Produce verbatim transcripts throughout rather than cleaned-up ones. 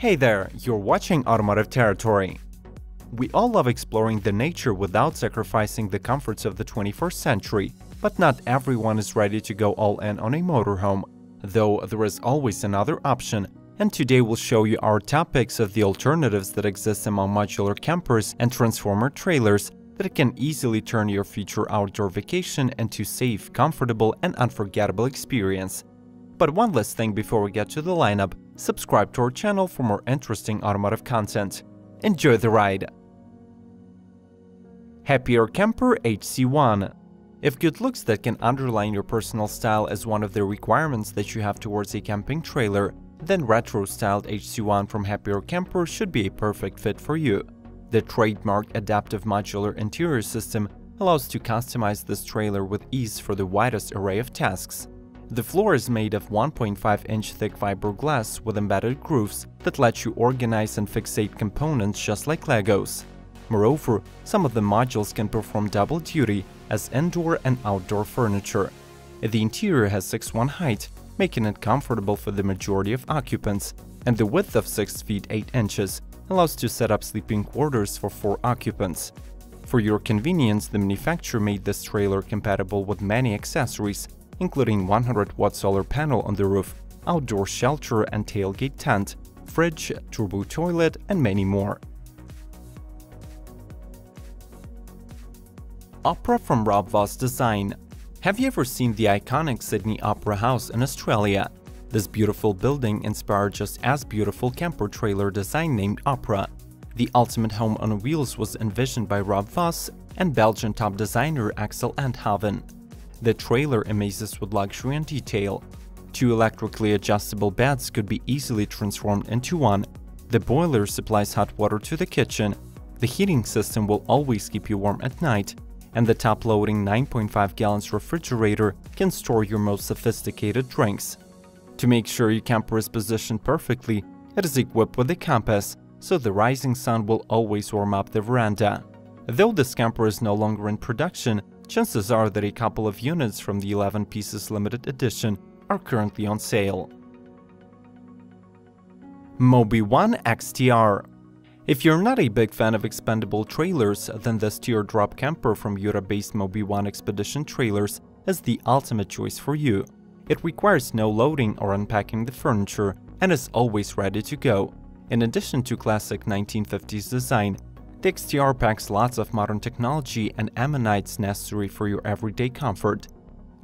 Hey there, you're watching Automotive Territory. We all love exploring the nature without sacrificing the comforts of the twenty-first century, but not everyone is ready to go all in on a motorhome, though there is always another option, and today we'll show you our top picks of the alternatives that exist among modular campers and transformer trailers that can easily turn your future outdoor vacation into a safe, comfortable and unforgettable experience. But one last thing before we get to the lineup, subscribe to our channel for more interesting automotive content. Enjoy the ride! Happier Camper H C one. If good looks that can underline your personal style is one of the requirements that you have towards a camping trailer, then retro-styled H C one from Happier Camper should be a perfect fit for you. The trademark adaptive modular interior system allows you to customize this trailer with ease for the widest array of tasks. The floor is made of one point five inch thick fiberglass with embedded grooves that let you organize and fixate components just like Legos. Moreover, some of the modules can perform double duty as indoor and outdoor furniture. The interior has six foot one height, making it comfortable for the majority of occupants, and the width of six feet eight inches allows to set up sleeping quarters for four occupants. For your convenience, the manufacturer made this trailer compatible with many accessories, including one hundred watt solar panel on the roof, outdoor shelter and tailgate tent, fridge, turbo toilet, and many more. Opera from Rob Vos Design. Have you ever seen the iconic Sydney Opera House in Australia? This beautiful building inspired just as beautiful camper trailer design named Opera. The ultimate home on wheels was envisioned by Rob Vos and Belgian top designer Axel Enthoven. The trailer amazes with luxury and detail. Two electrically adjustable beds could be easily transformed into one. The boiler supplies hot water to the kitchen. The heating system will always keep you warm at night, and the top-loading nine point five gallons refrigerator can store your most sophisticated drinks. To make sure your camper is positioned perfectly, it is equipped with a compass, so the rising sun will always warm up the veranda. Though this camper is no longer in production, chances are that a couple of units from the eleven pieces limited edition are currently on sale. Moby one X T R. If you're not a big fan of expendable trailers, then this teardrop camper from Europe-based Moby one Expedition Trailers is the ultimate choice for you. It requires no loading or unpacking the furniture and is always ready to go. In addition to classic nineteen fifties design, the X T R packs lots of modern technology and amenities necessary for your everyday comfort.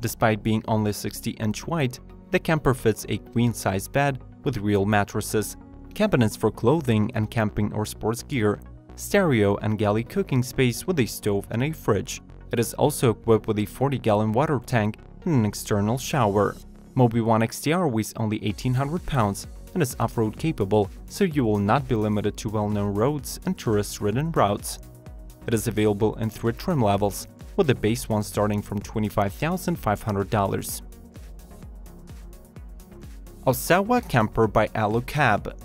Despite being only sixty inch wide, the camper fits a queen-size bed with real mattresses, cabinets for clothing and camping or sports gear, stereo and galley cooking space with a stove and a fridge. It is also equipped with a forty gallon water tank and an external shower. Moby one X T R weighs only eighteen hundred pounds. And is off-road capable, so you will not be limited to well-known roads and tourist-ridden routes. It is available in three trim levels, with the base one starting from twenty-five thousand five hundred dollars. Ossewa Camper by Alu Cab.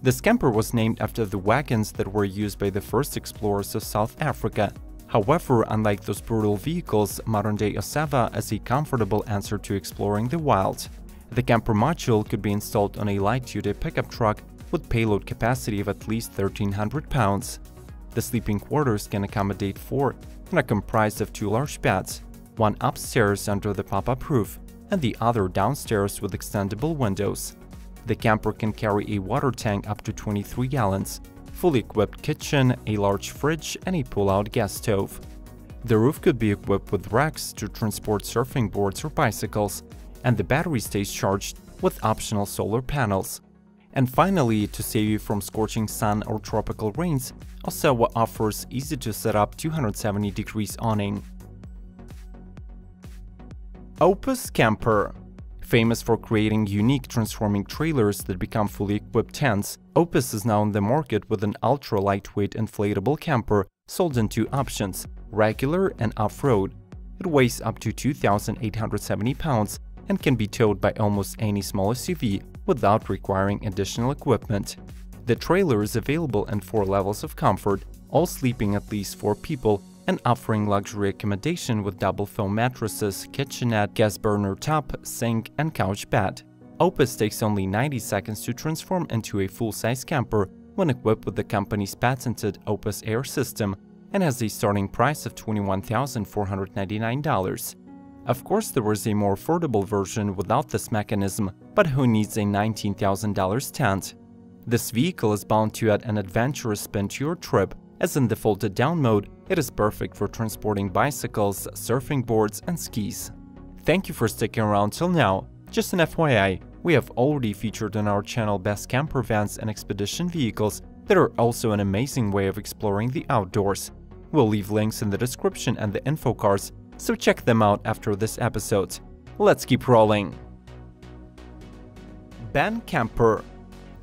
This camper was named after the wagons that were used by the first explorers of South Africa. However, unlike those brutal vehicles, modern-day Ossewa is a comfortable answer to exploring the wild. The camper module could be installed on a light-duty pickup truck with payload capacity of at least thirteen hundred pounds. The sleeping quarters can accommodate four and are comprised of two large beds, one upstairs under the pop-up roof and the other downstairs with extendable windows. The camper can carry a water tank up to twenty-three gallons, fully equipped kitchen, a large fridge and a pull-out gas stove. The roof could be equipped with racks to transport surfing boards or bicycles, and the battery stays charged with optional solar panels. And finally, to save you from scorching sun or tropical rains, Ossewa offers easy-to-set-up two hundred seventy degrees awning. Opus Camper. Famous for creating unique transforming trailers that become fully equipped tents, Opus is now on the market with an ultra-lightweight inflatable camper sold in two options, regular and off-road. It weighs up to two thousand eight hundred seventy pounds and can be towed by almost any small S U V without requiring additional equipment. The trailer is available in four levels of comfort, all sleeping at least four people and offering luxury accommodation with double foam mattresses, kitchenette, gas burner top, sink and couch bed. Opus takes only ninety seconds to transform into a full-size camper when equipped with the company's patented Opus Air System and has a starting price of twenty-one thousand four hundred ninety-nine dollars. Of course, there was a more affordable version without this mechanism, but who needs a nineteen thousand dollar tent? This vehicle is bound to add an adventurous spin to your trip, as in the folded-down mode, it is perfect for transporting bicycles, surfing boards, and skis. Thank you for sticking around till now. Just an F Y I, we have already featured on our channel best camper vans and expedition vehicles that are also an amazing way of exploring the outdoors. We'll leave links in the description and the info cards, so check them out after this episode. Let's keep rolling! Ben Camper.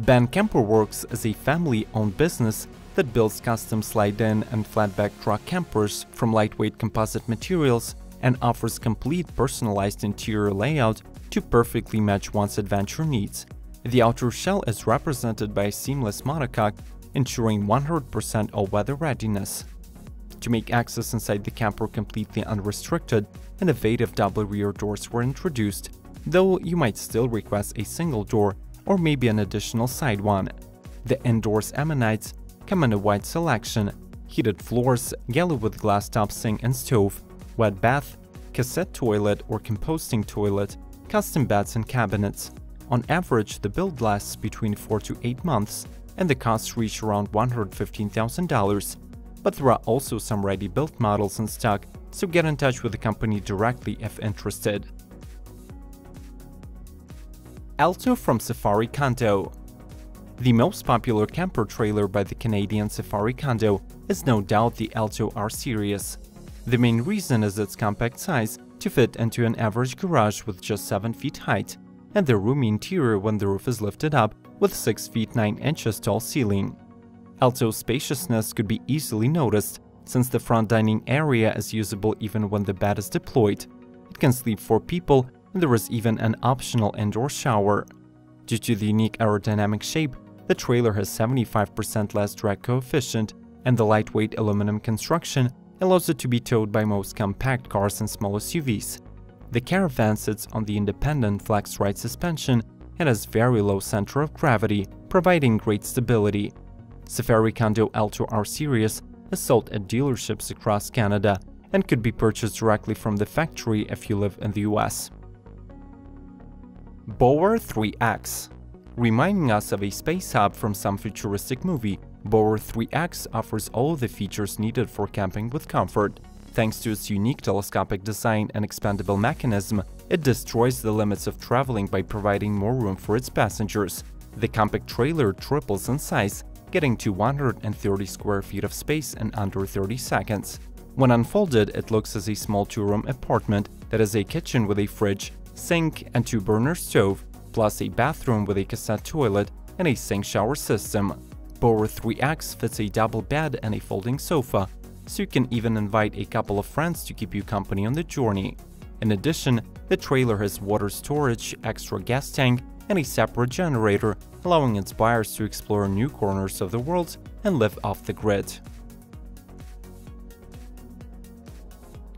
Ben Camper works as a family-owned business that builds custom slide-in and flatbed truck campers from lightweight composite materials and offers complete personalized interior layout to perfectly match one's adventure needs. The outer shell is represented by a seamless monocoque, ensuring one hundred percent all-weather readiness. To make access inside the camper completely unrestricted, innovative double rear doors were introduced, though you might still request a single door or maybe an additional side one. The indoors amenities come in a wide selection: heated floors, galley with glass top sink and stove, wet bath, cassette toilet or composting toilet, custom beds and cabinets. On average, the build lasts between four to eight months and the costs reach around one hundred fifteen thousand dollars. But there are also some ready-built models in stock, so get in touch with the company directly if interested. Alto from Safari Condo. The most popular camper trailer by the Canadian Safari Condo is no doubt the Alto R-series. The main reason is its compact size to fit into an average garage with just seven feet height, and the roomy interior when the roof is lifted up with six feet nine inches tall ceiling. Alto's spaciousness could be easily noticed, since the front dining area is usable even when the bed is deployed. It can sleep four people, and there is even an optional indoor shower. Due to the unique aerodynamic shape, the trailer has seventy-five percent less drag coefficient, and the lightweight aluminum construction allows it to be towed by most compact cars and small S U Vs. The caravan sits on the independent flex-ride suspension and has very low center of gravity, providing great stability. Safari Condo Alto R-Series is sold at dealerships across Canada and could be purchased directly from the factory if you live in the U S. Bowr three X. Reminding us of a space hub from some futuristic movie, Bowr three X offers all the features needed for camping with comfort. Thanks to its unique telescopic design and expandable mechanism, it destroys the limits of traveling by providing more room for its passengers. The compact trailer triples in size, getting to one hundred thirty square feet of space in under thirty seconds. When unfolded, it looks as a small two-room apartment that has a kitchen with a fridge, sink, and two-burner stove, plus a bathroom with a cassette toilet and a sink shower system. Bowr three X fits a double bed and a folding sofa, so you can even invite a couple of friends to keep you company on the journey. In addition, the trailer has water storage, extra gas tank, and a separate generator, allowing its buyers to explore new corners of the world and live off the grid.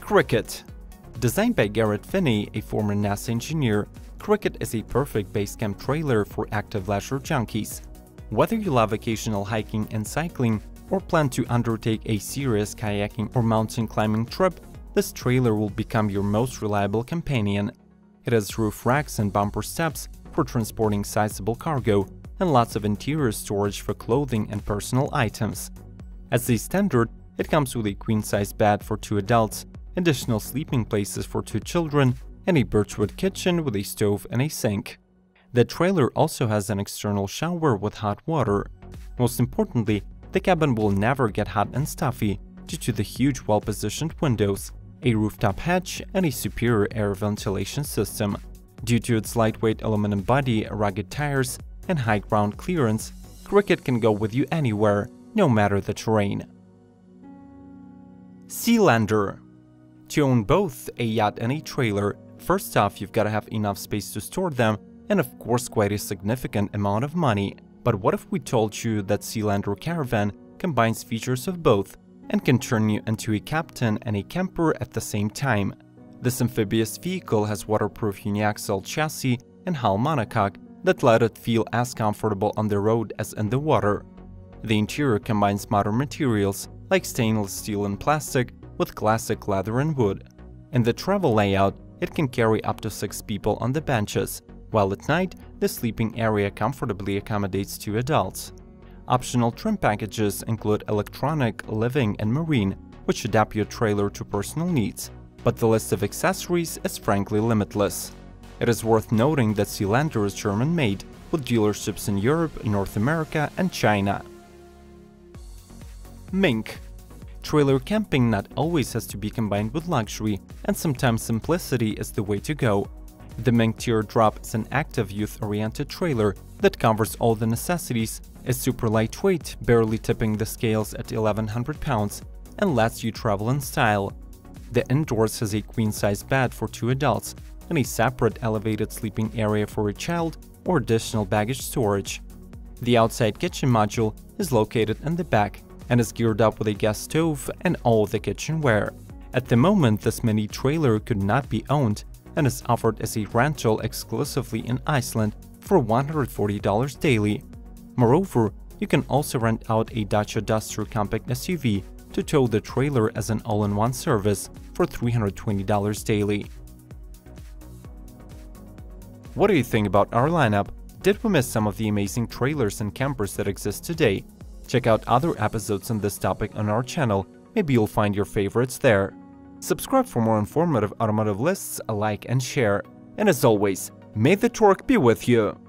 Cricket. Designed by Garrett Finney, a former NASA engineer, Cricket is a perfect base camp trailer for active leisure junkies. Whether you love occasional hiking and cycling or plan to undertake a serious kayaking or mountain climbing trip, this trailer will become your most reliable companion. It has roof racks and bumper steps for transporting sizable cargo and lots of interior storage for clothing and personal items. As a standard, it comes with a queen-size bed for two adults, additional sleeping places for two children, and a birchwood kitchen with a stove and a sink. The trailer also has an external shower with hot water. Most importantly, the cabin will never get hot and stuffy due to the huge well-positioned windows, a rooftop hatch, and a superior air ventilation system. Due to its lightweight aluminum body, rugged tires, and high ground clearance, Cricket can go with you anywhere, no matter the terrain. Sealander. To own both a yacht and a trailer, first off, you've got to have enough space to store them and, of course, quite a significant amount of money. But what if we told you that Sealander Caravan combines features of both and can turn you into a captain and a camper at the same time? This amphibious vehicle has waterproof uniaxial chassis and hull monocoque that let it feel as comfortable on the road as in the water. The interior combines modern materials like stainless steel and plastic with classic leather and wood. In the travel layout, it can carry up to six people on the benches, while at night the sleeping area comfortably accommodates two adults. Optional trim packages include electronic, living and marine, which adapt your trailer to personal needs, but the list of accessories is frankly limitless. It is worth noting that Sealander is German-made, with dealerships in Europe, North America and China. Mink. Trailer camping not always has to be combined with luxury, and sometimes simplicity is the way to go. The Mink Teardrop is an active youth-oriented trailer that covers all the necessities, is super lightweight, barely tipping the scales at eleven hundred pounds, and lets you travel in style. The indoors has a queen-size bed for two adults and a separate elevated sleeping area for a child or additional baggage storage. The outside kitchen module is located in the back and is geared up with a gas stove and all the kitchenware. At the moment, this mini trailer could not be owned and is offered as a rental exclusively in Iceland for one hundred forty dollars daily. Moreover, you can also rent out a Dacia Duster compact S U V to tow the trailer as an all-in-one service for three hundred twenty dollars daily. What do you think about our lineup? Did we miss some of the amazing trailers and campers that exist today? Check out other episodes on this topic on our channel, maybe you'll find your favorites there. Subscribe for more informative automotive lists, like and share. And as always, may the torque be with you!